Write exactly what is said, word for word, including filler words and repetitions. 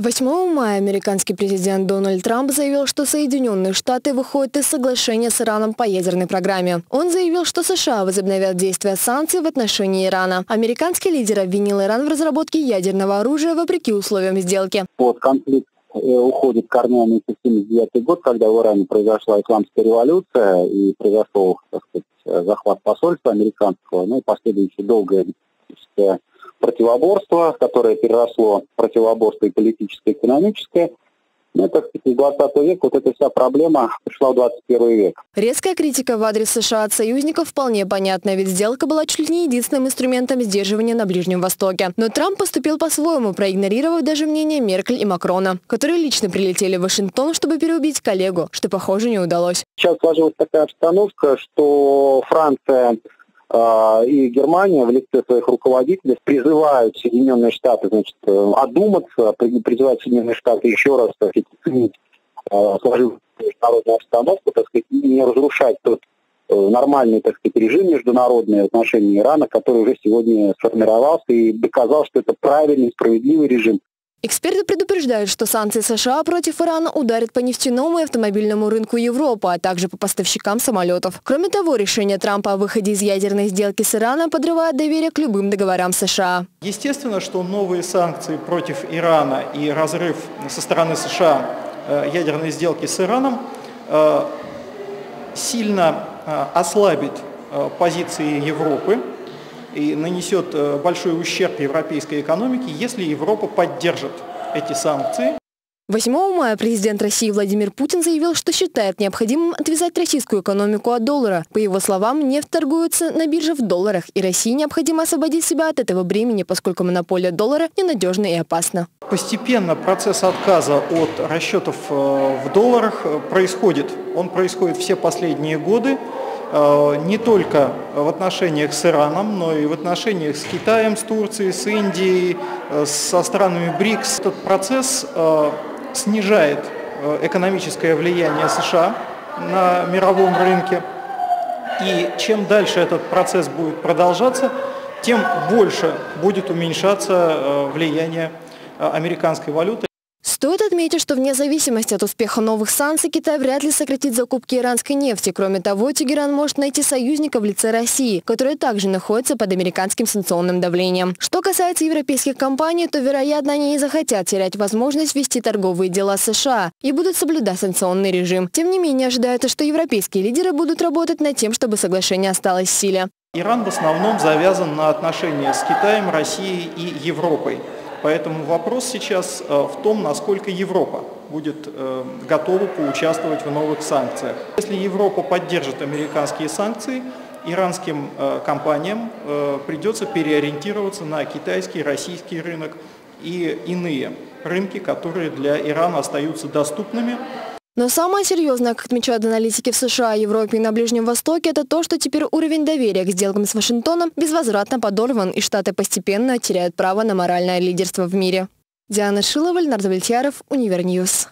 восьмого мая американский президент Дональд Трамп заявил, что Соединенные Штаты выходят из соглашения с Ираном по ядерной программе. Он заявил, что США возобновят действия санкций в отношении Ирана. Американский лидер обвинил Иран в разработке ядерного оружия вопреки условиям сделки. Вот конфликт уходит корнями в тысяча девятьсот семьдесят девятый год, когда в Иране произошла исламская революция и произошел, так сказать, захват посольства американского, ну и последующее долгое противоборство, которое переросло в противоборство и политическое, и экономическое. Ну, так сказать, из двадцатого века вот эта вся проблема пришла в двадцать первый век. Резкая критика в адрес США от союзников вполне понятна, ведь сделка была чуть ли не единственным инструментом сдерживания на Ближнем Востоке. Но Трамп поступил по-своему, проигнорировав даже мнение Меркель и Макрона, которые лично прилетели в Вашингтон, чтобы переубить коллегу, что, похоже, не удалось. Сейчас сложилась такая обстановка, что Франция и Германия в лице своих руководителей призывают Соединенные Штаты, значит, одуматься, призывают Соединенные Штаты еще раз оценить сложившуюся международную обстановку, так сказать, и не разрушать тот нормальный, так сказать, режим международный в отношении Ирана, который уже сегодня сформировался и доказал, что это правильный, справедливый режим. Эксперты предупреждают, что санкции США против Ирана ударят по нефтяному и автомобильному рынку Европы, а также по поставщикам самолетов. Кроме того, решение Трампа о выходе из ядерной сделки с Ираном подрывает доверие к любым договорам США. Естественно, что новые санкции против Ирана и разрыв со стороны США ядерной сделки с Ираном сильно ослабит позиции Европы и нанесет большой ущерб европейской экономике, если Европа поддержит эти санкции. восьмого мая президент России Владимир Путин заявил, что считает необходимым отвязать российскую экономику от доллара. По его словам, нефть торгуется на бирже в долларах, и России необходимо освободить себя от этого бремени, поскольку монополия доллара ненадежна и опасна. Постепенно процесс отказа от расчетов в долларах происходит. Он происходит все последние годы. Не только в отношениях с Ираном, но и в отношениях с Китаем, с Турцией, с Индией, со странами БРИКС. Этот процесс снижает экономическое влияние США на мировом рынке. И чем дальше этот процесс будет продолжаться, тем больше будет уменьшаться влияние американской валюты. Стоит отметить, что вне зависимости от успеха новых санкций Китай вряд ли сократит закупки иранской нефти. Кроме того, Тегеран может найти союзника в лице России, которая также находится под американским санкционным давлением. Что касается европейских компаний, то, вероятно, они не захотят терять возможность вести торговые дела с США и будут соблюдать санкционный режим. Тем не менее, ожидается, что европейские лидеры будут работать над тем, чтобы соглашение осталось в силе. Иран в основном завязан на отношения с Китаем, Россией и Европой. Поэтому вопрос сейчас в том, насколько Европа будет готова поучаствовать в новых санкциях. Если Европа поддержит американские санкции, иранским компаниям придется переориентироваться на китайский, российский рынок и иные рынки, которые для Ирана остаются доступными. Но самое серьезное, как отмечают аналитики в США, Европе и на Ближнем Востоке, это то, что теперь уровень доверия к сделкам с Вашингтоном безвозвратно подорван, и Штаты постепенно теряют право на моральное лидерство в мире. Диана Шилова, Леонардо Вальтьяров, Универньюз.